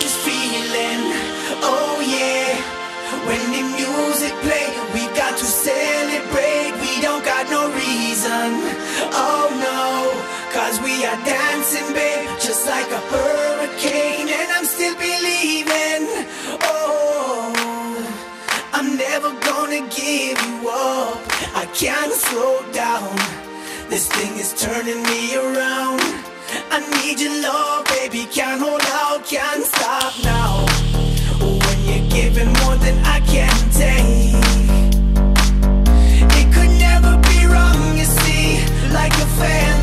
this feeling, oh yeah. When the music plays, we got to celebrate. We don't got no reason, oh no, 'cause we are dancing, babe, just like a hurricane. And I'm still believing, oh, I'm never gonna give you up. I can't slow down, this thing is turning me around. I need your love, baby, can't hold out, can't stop now. When you're giving more than I can take, it could never be wrong, you see, like a fan.